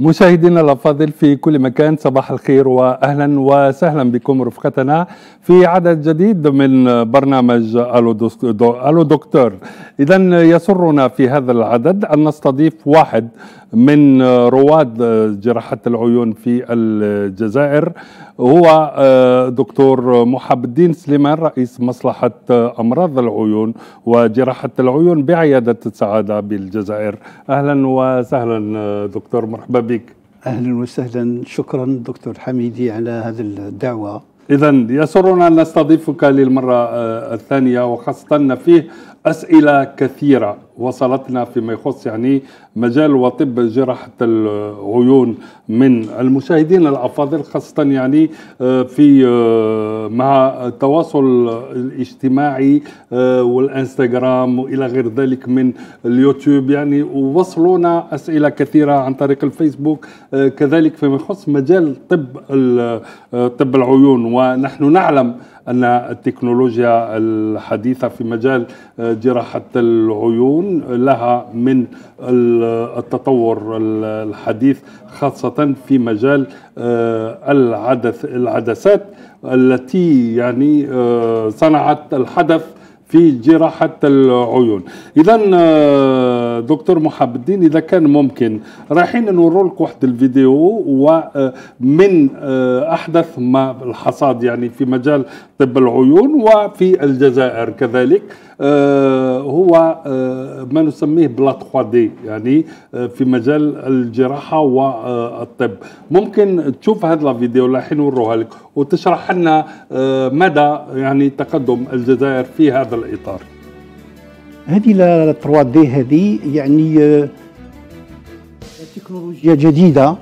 مشاهدينا الأفاضل في كل مكان، صباح الخير وأهلا وسهلا بكم رفقتنا في عدد جديد من برنامج الو دكتور. إذا يسرنا في هذا العدد أن نستضيف واحد من رواد جراحة العيون في الجزائر، هو دكتور محب الدين سليمان، رئيس مصلحة أمراض العيون وجراحة العيون بعيادة السعادة بالجزائر. أهلا وسهلا دكتور، مرحبا بك. أهلا وسهلا، شكرا دكتور حميدي على هذه الدعوة. إذا يسرنا أن نستضيفك للمرة الثانية، وخاصة فيه أسئلة كثيرة وصلتنا فيما يخص مجال وطب جراحة العيون من المشاهدين الأفاضل، خاصة في مع التواصل الاجتماعي والإنستغرام وإلى غير ذلك من اليوتيوب، ووصلونا أسئلة كثيرة عن طريق الفيسبوك كذلك فيما يخص مجال طب العيون. ونحن نعلم أن التكنولوجيا الحديثة في مجال جراحة العيون لها من التطور الحديث، خاصة في مجال العدسات التي صنعت الحدث في جراحة العيون. إذا دكتور محب الدين، إذا كان ممكن رايحين نورو لك واحد الفيديو ومن أحدث ما الحصاد في مجال طب العيون وفي الجزائر كذلك، هو ما نسميه بلا 3D في مجال الجراحة والطب. ممكن تشوف هذا الفيديو اللي رايحين نوروها لك وتشرح لنا مدى تقدم الجزائر في هذا الإطار. هذه ال 3D هذه تكنولوجيا جديدة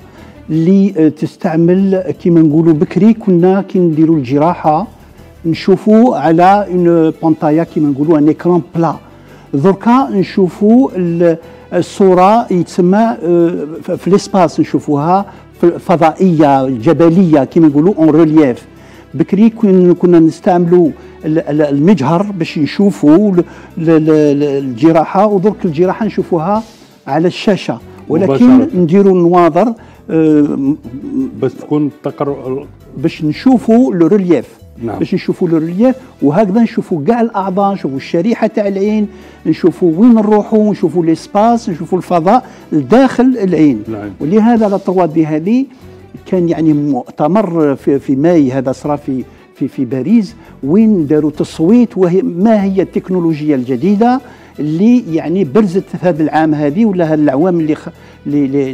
اللي تستعمل كما نقولوا بكري. كنا كنديروا الجراحة نشوفوا على اون بانتايا كيما نقولوا ان ايكران بلا، دركا نشوفوا الصوره يتسمى في ليسباس، نشوفوها فضائيه جبليه كيما نقولوا اون ريلييف. بكري كنا نستعملوا المجهر باش نشوفوا الجراحه، ودرك الجراحه نشوفوها على الشاشه، ولكن نديروا النواظر باش تكون باش نشوفوا لو ريلييف. نعم. باش نشوفوا الريليف، وهكذا نشوفوا كاع الاعضاء، نشوفوا الشريحه تاع العين، نشوفوا وين نروحوا، نشوفوا ليسباس، نشوفوا الفضاء داخل العين. نعم. ولهذا لا 3D هذه كان مؤتمر في ماي هذا صرا في باريس، وين داروا تصويت وهي ما هي التكنولوجيا الجديده اللي برزت في هذا العام هذه ولا هذه العوام اللي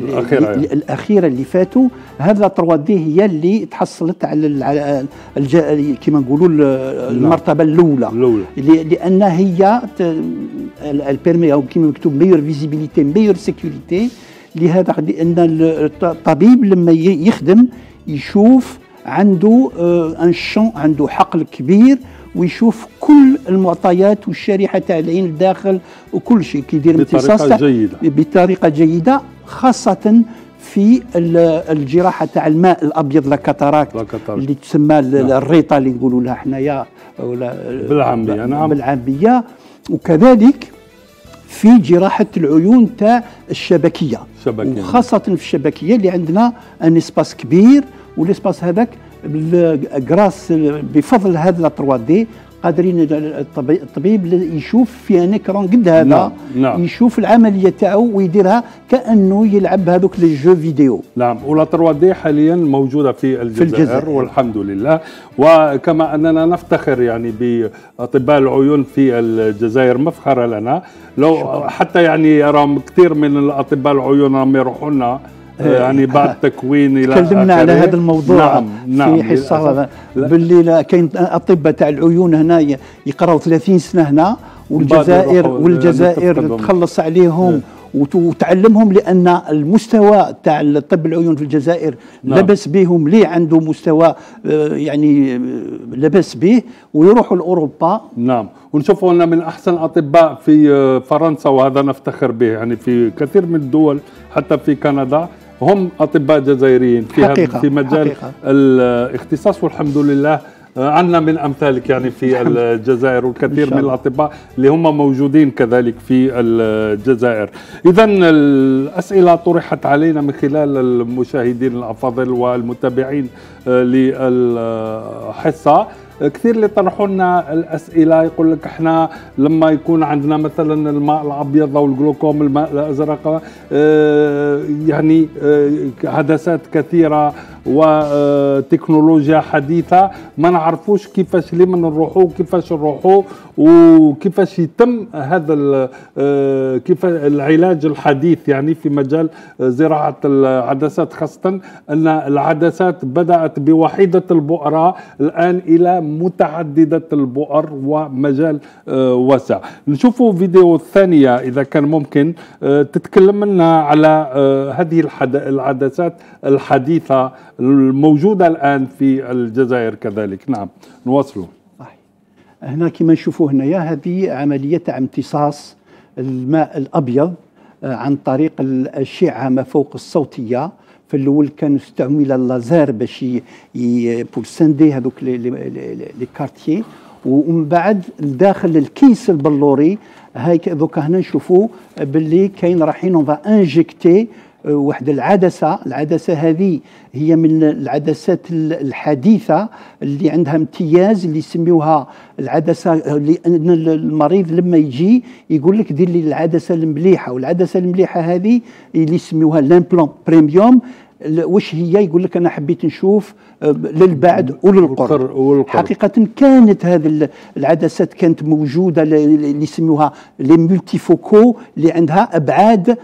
الاخيره اللي فاتوا. هذا 3D هي اللي تحصلت على كما نقولوا المرتبه الاولى، لان هي البيرمي او كما مكتوب ميور فيزيبيليتي ميور سيكوريتي. لهذا ان الطبيب لما يخدم يشوف عنده ان شون، عنده حقل كبير ويشوف كل المعطيات والشريحه تاع العين الداخل وكل شيء، كيدير امتصاص بطريقه جيده، خاصه في الجراحه تاع الماء الابيض لاكاتاراكت اللي تسمى الريطه اللي نقولوا لها حنايا بالعاميه. نعم، بالعاميه. وكذلك في جراحه العيون تاع الشبكيه، وخاصه في الشبكيه اللي عندنا ان اسباس كبير، والاسباس هذاك غراس بفضل هذا 3D قادرين الطبيب يشوف في ان ايكرون قد هذا. نعم. نعم. يشوف العمليه تاعو ويديرها كانه يلعب هذوك لي جو فيديو. نعم، ولا 3D حاليا موجوده في الجزائر والحمد لله. وكما اننا نفتخر باطباء العيون في الجزائر، مفخره لنا لو شكرا. حتى راهم كثير من الاطباء العيون راهم يروحوا لنا بعد تكوين الى اخره. تكلمنا على هذا الموضوع. نعم. نعم. في حصه باللي كاين اطباء تاع العيون هنا يقراو 30 سنه هنا، والجزائر تخلص عليهم وتعلمهم، لان المستوى تاع طب العيون في الجزائر لاباس بهم، ليه عنده مستوى لاباس به، ويروحوا لاوروبا. نعم، ونشوفوا ان من احسن الاطباء في فرنسا، وهذا نفتخر به في كثير من الدول حتى في كندا هم اطباء جزائريين في مجال الاختصاص، والحمد لله عندنا من أمثالك يعني في الجزائر والكثير من الأطباء اللي هم موجودين كذلك في الجزائر. إذا الأسئلة طرحت علينا من خلال المشاهدين الأفاضل والمتابعين للحصة، كثير اللي طرحوا لنا الاسئله، يقول لك احنا لما يكون عندنا مثلا الماء الابيض او الجلوكوم الماء الازرق يعني عدسات كثيره وتكنولوجيا حديثه ما نعرفوش كيفاش لمن نروحوا كيفاش نروحوا وكيفاش يتم هذا كيف العلاج الحديث يعني في مجال زراعه العدسات، خاصه ان العدسات بدات بوحيده البؤره الان الى متعددة البؤر ومجال واسع. نشوفوا فيديو الثانية إذا كان ممكن تتكلم لنا على هذه العدسات الحديثة الموجودة الآن في الجزائر كذلك. نعم نواصلوا. هنا كما نشوفوا هنايا هذه عملية تاع امتصاص الماء الأبيض عن طريق الأشعة ما فوق الصوتية. في الاول كان استعمل اللازر باش بور ساندي هذوك لي كارتيي، ومن بعد داخل الكيس البلوري هايك دوكا هنا نشوفوا باللي كاين رايحين اون فا انجيكتي واحد العدسه، العدسه هذه هي من العدسات الحديثه اللي عندها امتياز اللي يسميوها العدسه، لان المريض لما يجي يقول لك دير لي العدسه المليحه، والعدسه المليحه هذه اللي يسميوها لامبلان بريميوم. واش هي؟ يقول لك انا حبيت نشوف للبعد وللقرب. حقيقه كانت هذه العدسات كانت موجوده اللي يسميوها لي مولتيفوكو اللي عندها ابعاد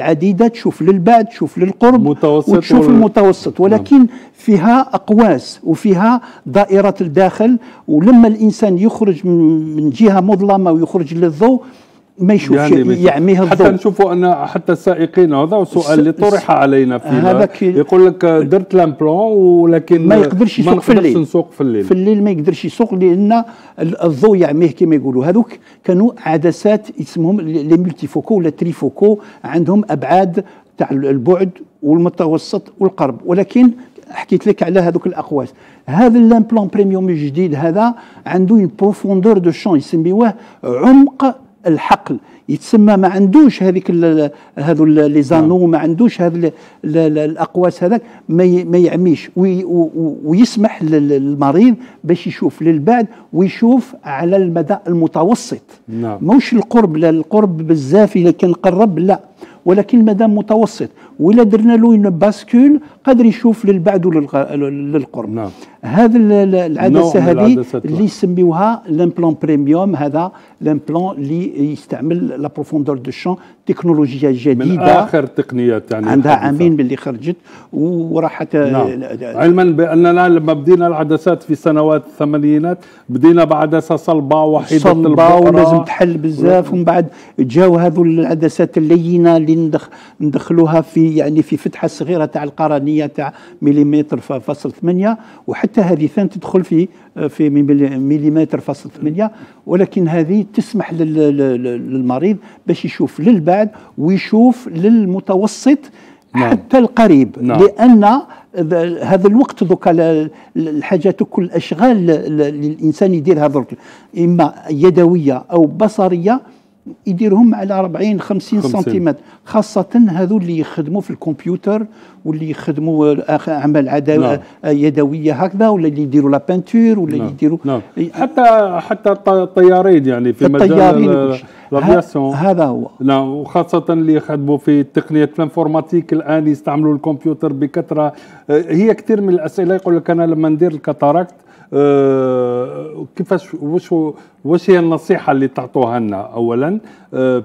عديده تشوف للبعد تشوف للقرب وتشوف المتوسط، ولكن فيها اقواس وفيها دائرات الداخل، ولما الانسان يخرج من جهه مظلمه ويخرج للضوء ما يشوفش يعني يعميه الضوء. حتى نشوفوا ان حتى السائقين، هذا السؤال اللي طرح علينا فينا، يقول لك درت لامبلون ولكن ما يقدرش يسوق في الليل، في الليل ما يقدرش يسوق لان الضوء يعميه كما يقولوا. هذوك كانوا عدسات اسمهم لي ملتيفوكو ولا تريفوكو، عندهم ابعاد تاع البعد والمتوسط والقرب، ولكن حكيت لك على هذوك الاقواس. هذا اللامبلون بريميوم الجديد هذا عنده اون بروفوندور دو شون يسميوه عمق الحقل، يتسمى ما عندوش هذيك هذو لي زانو، ما عندوش هذا الاقواس هذاك ما يعميش، ويسمح للمريض باش يشوف للبعد ويشوف على المدى المتوسط. نعم. موش القرب، لا القرب بزاف اذا كان قرب لا، ولكن مدام متوسط، ولا درنا له اون باسكول قادر يشوف للبعد وللقرب. نعم. هذا العدسه هذه اللي يسميوها لامبلان بريميوم، هذا لامبلان اللي يستعمل لا بروفوندور دو شون، تكنولوجيا جديده من اخر التقنيات يعني عندها عامين باللي خرجت وراحت. نعم. علما باننا لما بدينا العدسات في سنوات الثمانينات بدينا بعدسه صلبه وحيده البؤره ولازم تحل بزاف، ومن بعد جاو هذو العدسات اللينه اللي ندخلوها في يعني في فتحه صغيره تاع القرنيه تاع مليمتر فاصل 8، وحتى هذه ثاني تدخل في مليمتر فاصل 8، ولكن هذه تسمح للمريض باش يشوف للبعد ويشوف للمتوسط. نعم. حتى القريب. نعم. لان هذا الوقت دوكا الحاجات كل الاشغال اللي الانسان يديرها درك اما يدويه او بصريه يديرهم على 40-50 سنتيمتر، خاصة هذو اللي يخدموا في الكمبيوتر واللي يخدموا أعمال يدوية هكذا، ولا اللي يديروا لا بانتور، ولا اللي يديروا حتى الطيارين يعني في مجال الافياسيون. هذا هو. نعم. وخاصة اللي يخدموا في تقنية الانفورماتيك الآن يستعملوا الكمبيوتر بكثرة. هي كثير من الأسئلة يقول لك أنا لما ندير الكاتاراكت كيفاش واش هي النصيحة اللي تعطوها لنا أولا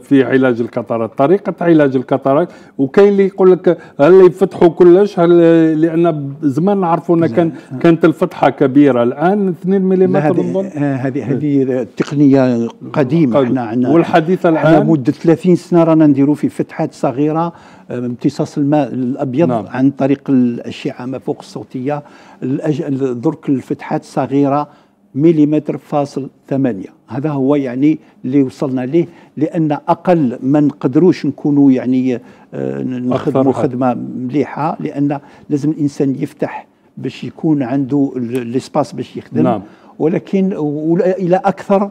في علاج الكاتاراكت، طريقة علاج الكاتاراكت، وكاين اللي يقول لك هل يفتحوا كلش، هل لأن زمان نعرفوا كانت الفتحة كبيرة، الآن 2 ملم نظن. هذه تقنية قديمة احنا والحديثة الآن مدة 30 سنة رانا نديروا في فتحات صغيرة امتصاص الماء الأبيض. نعم. عن طريق الأشعة ما فوق الصوتية، درك الفتحات صغيرة مليمتر فاصل 8، هذا هو يعني اللي وصلنا ليه، لأن أقل ما نقدروش نكونوا يعني نخدموا خدمة مليحة، لأن لازم الإنسان يفتح باش يكون عنده الاسباس باش يخدم. نعم. ولكن الى اكثر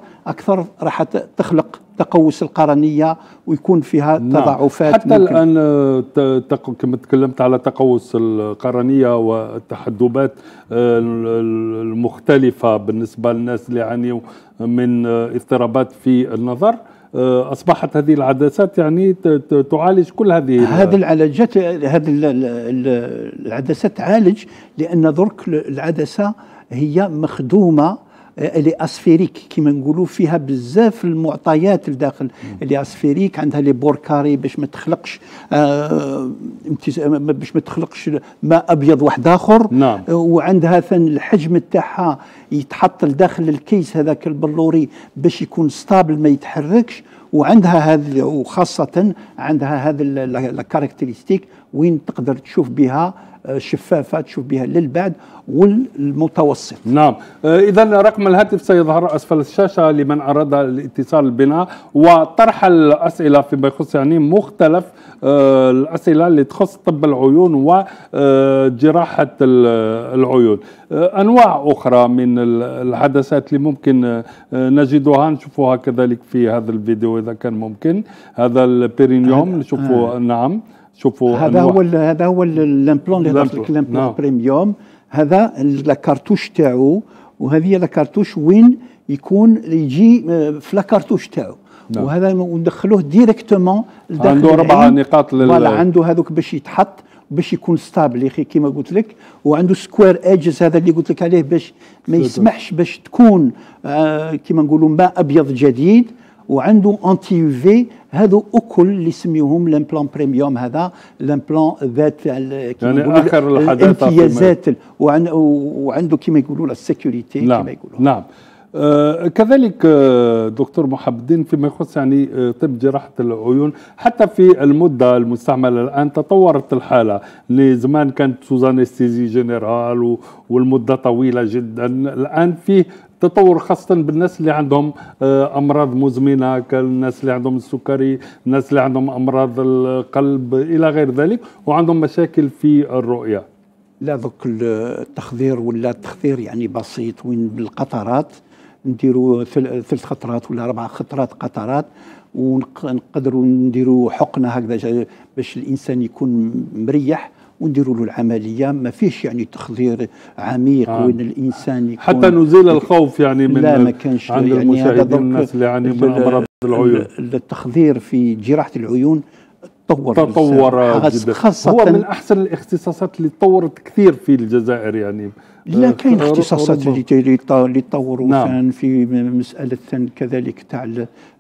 راح تخلق تقوس القرنيه ويكون فيها تضاعفات. حتى ممكن. الان كما تكلمت على تقوس القرنيه والتحدبات المختلفه بالنسبه للناس اللي يعانيوا من اضطرابات في النظر، اصبحت هذه العدسات يعني تعالج كل هذه العلاجات. هذه العدسات تعالج، لان درك العدسه هي مخدومه الاسفيريك كما نقولوا، فيها بزاف المعطيات لداخل. الاسفيريك عندها لي بور كاري باش ما تخلقش ماء ابيض واحد اخر. نعم. وعندها ثاني الحجم تاعها يتحط لداخل الكيس هذاك البلوري باش يكون ستابل ما يتحركش. وعندها هذه، وخاصه عندها هذه الكاركتيرستيك وين تقدر تشوف بها شفافة، تشوف بها للبعد والمتوسط. نعم. إذا رقم الهاتف سيظهر أسفل الشاشة لمن أراد الاتصال بنا وطرح الأسئلة فيما يخص يعني مختلف الأسئلة اللي تخص طب العيون وجراحة العيون. أنواع أخرى من العدسات اللي ممكن نجدها نشوفها كذلك في هذا الفيديو إذا كان ممكن. هذا البرينيوم نشوفه. نعم. شوفوا هذا هو اللامبلون اللي داخل اللامبلون بريميوم. هذا الكارتوش تاعو، وهذه الكارتوش وين يكون يجي في الكارتوش تاعو. وهذا وندخلوه ديريكتومون لداخل. عنده 4 نقاط ولا عنده هذوك باش يتحط باش يكون ستابل كيما قلت لك. وعنده سكوير ايدجز هذا اللي قلت لك عليه باش ما يسمحش باش تكون كيما نقولوا ماء ابيض جديد. وعنده انتي يو في. هذو أكل اللي يسميوهم لامبلان بريميوم. هذا لامبلان ذات يعني آخر الامتيازات، وعنده كما يقولوا السيكوريتي كما يقولوا. نعم. كذلك دكتور محب الدين فيما يخص يعني طب جراحة العيون، حتى في المدة المستعملة الآن تطورت الحالة. لزمان كانت سوزانستيزي جنرال والمدة طويلة جدا. الآن فيه تطور خاصة بالناس اللي عندهم أمراض مزمنة كالناس اللي عندهم السكري، الناس اللي عندهم أمراض القلب إلى غير ذلك، وعندهم مشاكل في الرؤية. لا ذوك التخدير ولا التخدير يعني بسيط وين بالقطرات نديروا 3 خطرات ولا 4 خطرات قطرات، ونقدروا نديروا حقنة هكذا باش الإنسان يكون مريح ونديروا له العمليه. ما فيش يعني تخدير عميق وين الانسان يكون. حتى نزيل الخوف يعني من لا ما كانش عند يعني المشاهدين الناس اللي يعاني من امراض العيون. التخدير في جراحه العيون تطور جدا. هو من احسن الاختصاصات اللي تطورت كثير في الجزائر يعني. لا كاين اختصاصات اللي تطوروا. نعم. في مساله كذلك تاع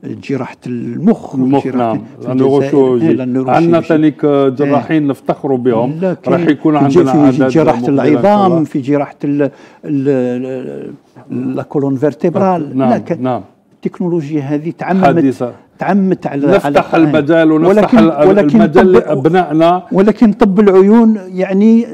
جراحه المخ. نعم. عندنا ثانيك جراحين نفتخروا بهم. راح يكون عندنا عدد في جراحه العظام، في جراحه لا كولون فيرتيبرال. نعم. التكنولوجيا هذه تعمت على نفتح المجال ونفتح المجال لابنائنا. ولكن طب العيون يعني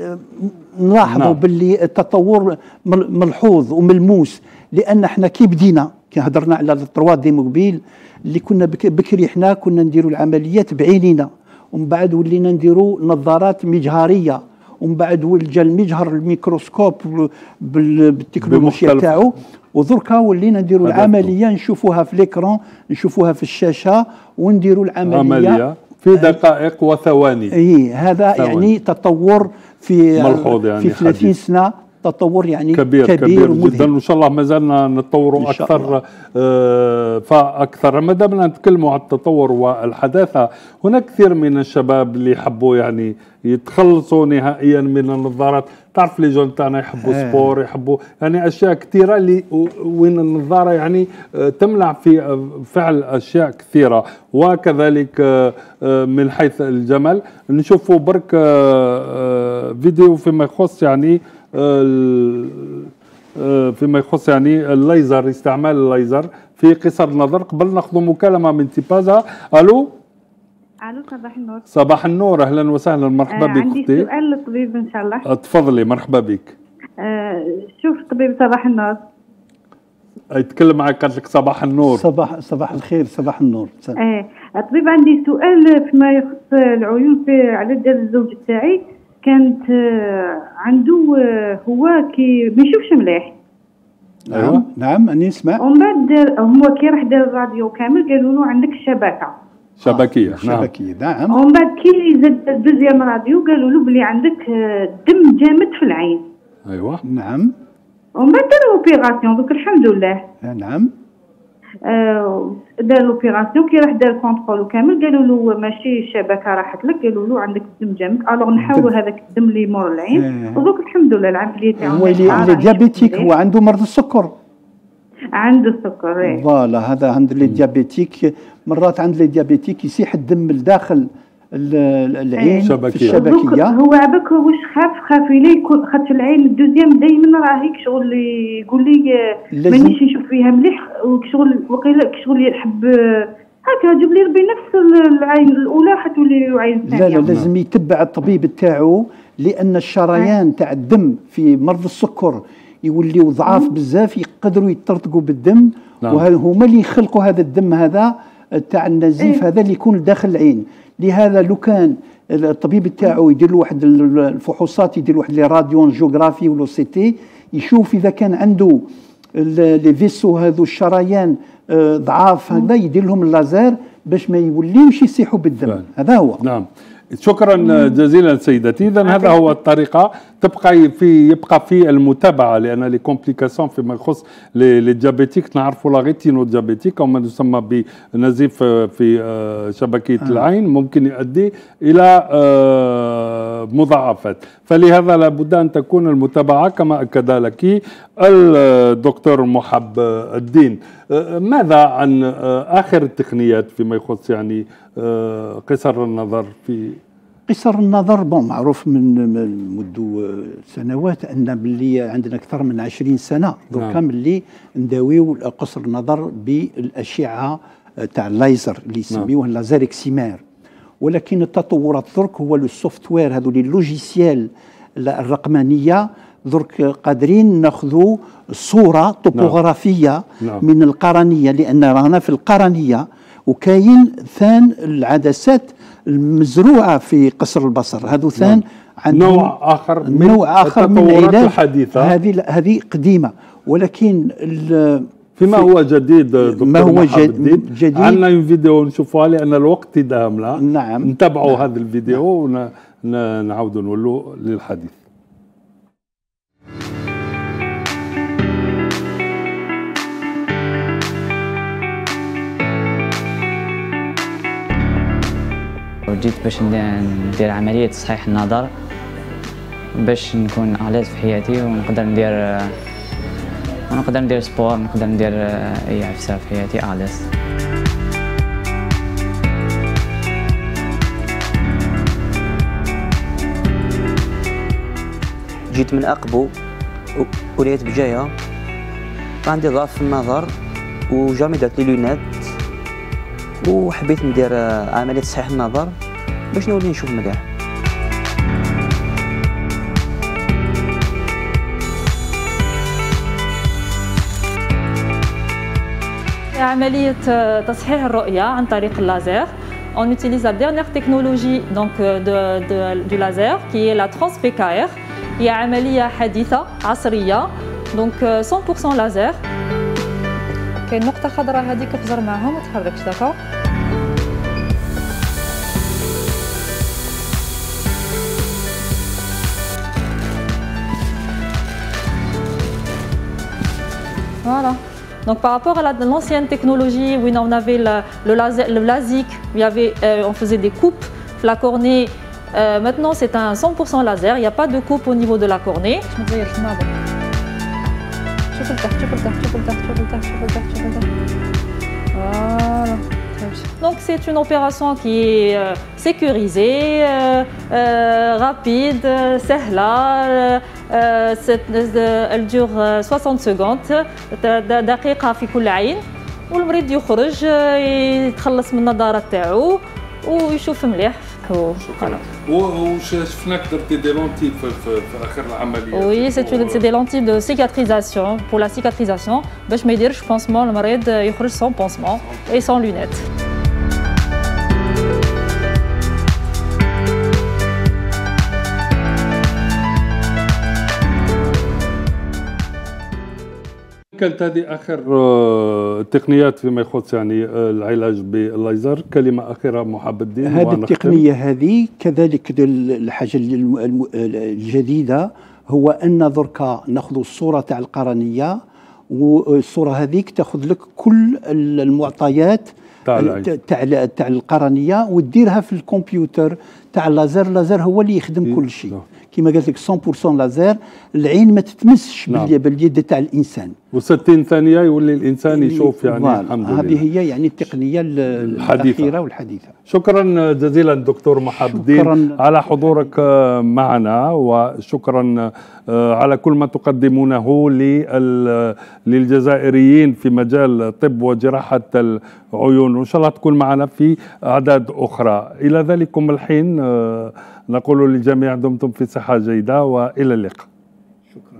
نلاحظوا باللي التطور ملحوظ وملموس. لان احنا كي بدينا كي هضرنا على 3 دي موبيل اللي كنا بكري احنا كنا نديروا العمليات بعينينا، ومن بعد ولينا نديروا نظارات مجهريه، ومن بعد ولجا المجهر الميكروسكوب بالتكنولوجيا تاعو. وذركا ولينا نديروا العمليه نشوفوها في ليكرون، نشوفوها في الشاشه، ونديروا العمليه في دقائق وثواني. اي هذا ثواني. يعني تطور في ملحوظ يعني في 30 سنه تطور يعني كبير جدا. وان شاء الله ما زلنا نتطوروا اكثر فاكثر. ما دامنا نتكلموا عن التطور والحداثه، هناك كثير من الشباب اللي يحبوا يعني يتخلصوا نهائيا من النظارات. تعرف لي جون تاعنا يحبوا سبور، يحبوا يعني اشياء كثيره اللي وين النظاره يعني تمنع في فعل اشياء كثيره. وكذلك من حيث الجمال نشوفوا برك فيديو فيما يخص يعني الليزر، استعمال الليزر في قصر النظر. قبل ناخذ مكالمه من تيبازا. الو صباح النور. صباح النور، اهلا وسهلا، مرحبا بك. عندي سؤال للطبيب ان شاء الله. تفضلي، مرحبا بك. شوف طبيب صباح النور يتكلم معك، قالت لك صباح النور. صباح الخير، صباح النور. طبيب عندي سؤال فيما يخص العيون على الزوج تاعي. كانت عنده هو كي ما يشوفش مليح. ايوا نعم اني نسمع. ومن بعد هو كي راح دار الراديو كامل قالوا له عندك شبكيه. شبكيه نعم. ومن بعد كي زاد الدوزيام راديو قالوا له بلي عندك دم جامد في العين. ايوا نعم. ومن بعد داروا اوبيراسيون دوك الحمد لله. نعم. دار لوبيراسيون كي راح دار كونترول كامل قالوا له ماشي الشبكه راحت لك، قالوا له عندك الدم جامد، الوغ نحاولوا هذاك الدم اللي يمر العين. ودوك الحمد لله العمليه تاعو هو اللي ديابيتيك، هو عنده مرض السكر، عنده السكر. اي فوالا هذا عند لي ديابيتيك، مرات عند لي ديابيتيك يسيح الدم من الداخل العين في الشبكيه. هو عباك واش خاف لي يكون، خاطر العين الدوزيام دائما راهيك شغل يقول لي مانيش نشوف فيها مليح، وشغل وقيلا شغل يحب هكا جيب لي ربي نفس العين الاولى حتولي له عين ثانيه. لا لازم يتبع الطبيب تاعو، لان الشريان تاع الدم في مرض السكر يوليو ضعاف بزاف، يقدروا يترتقوا بالدم، وهما اللي يخلقوا هذا الدم هذا تاع النزيف هذا اللي يكون داخل العين. لهذا لو كان الطبيب تاعو يدير له واحد الفحوصات، يدير واحد لي راديون جيوغرافي ولو سي تي، يشوف اذا كان عنده لي فيسو هذو الشريان ضعاف هكذا، يدير لهم اللازير باش ما يوليوش يسيحوا بالدم. هذا هو. نعم شكرا جزيلا سيدتي. اذا هذا هو الطريقه، يبقى في المتابعه، لان لي كومبليكاسيون فيما يخص لي ديابيتيك نعرفوا لا ريتينو ديابيتيك، او ما يسمى بنزيف في شبكيه العين، ممكن يؤدي الى مضاعفات، فلهذا لابد ان تكون المتابعه كما اكد لك الدكتور محب الدين. ماذا عن اخر التقنيات فيما يخص يعني قصر النظر؟ في قصر النظر بون معروف من منذ سنوات ان باللي عندنا اكثر من 20 سنه دوكا ملي نداويو قصر النظر بالاشعه تاع اللايزر اللي يسميوه لازير اكسيمير، ولكن التطورات درك هو لو سوفت وير هذو لي لوجيسيال الرقمانيه درك قادرين ناخذوا صوره توبوغرافيه من القرنيه، لان رانا في القرنيه، وكاين ثان العدسات المزروعه في قصر البصر، هذو ثان عندهم نوع اخر من التطورات الحديثه. هذه قديمه، ولكن فيما هو جديد دكتور محب الدين، عندنا اون فيديو نشوفوها لان الوقت داهمنا. نعم نتابعوا هذا الفيديو ونعاودوا نولوا للحديث. جيت باش ندير عملية تصحيح النظر باش نكون أليز في حياتي، ونقدر ندير سبور، نقدر ندير أي عفسة في حياتي أليز. جيت من أقبو ولاية بجاية، عندي ضعف في النظر وجامي دارت لي لونات، وحبيت ندير عملية تصحيح النظر باش نولي نشوف مليح. عملية تصحيح الرؤية عن طريق اللازير. On utilise la dernière technologie donc du laser qui est la trans-épithéliale. هي عملية حديثة عصرية donc 100% laser. كاين نقطة خضراء هذيك فزر معاها ما تحركش داكا. Voilà. Donc par rapport à l'ancienne technologie où on avait le LASIK, on faisait des coupes, la cornée. Maintenant c'est un 100% laser, il n'y a pas de coupe au niveau de la cornée. شوف لتحت شوف لتحت شوف لتحت شوف لتحت شوف لتحت شوف لتحت. فوالا. Donc c'est une opération qui est sécurisée, rapide, سهلة. Elle dure 60 secondes دقيقة في كل عين، والمريض يخرج يتخلص من النضارة تاعو ويشوف مليح. شكرا. وشفناك درتي دي لونتيل في اخر العمليه. وي سي دي لونتيل دو سيكاتريزاسيون بور لا سيكاتريزاسيون باش ما يديرش بونسمون، المريض يخرج سون بونسمون اي سون لونات. كانت هذه آخر التقنيات فيما يخص يعني العلاج بالليزر. كلمة أخيرة محب الدين. هذه التقنية هذه كذلك الحاجة الجديدة هو أن ذركا ناخذ الصورة تاع القرنية، والصورة هذيك تاخذ لك كل المعطيات تاع القرنية وتديرها في الكمبيوتر تاع الليزر. الليزر هو اللي يخدم كل شيء. كما قلت لك 100% لازير، العين ما تتمسش باليد تاع الانسان، و60 ثانيه يولي الانسان يشوف يعني. الحمد لله هذه هي يعني التقنيه الاخيره والحديثه. شكرا جزيلا دكتور محب الدين على حضورك معنا، وشكرا على كل ما تقدمونه للجزائريين في مجال طب وجراحه العيون، وان شاء الله تكون معنا في اعداد اخرى. الى ذلكم الحين نقول للجميع دمتم في صحة جيدة، وإلى اللقاء.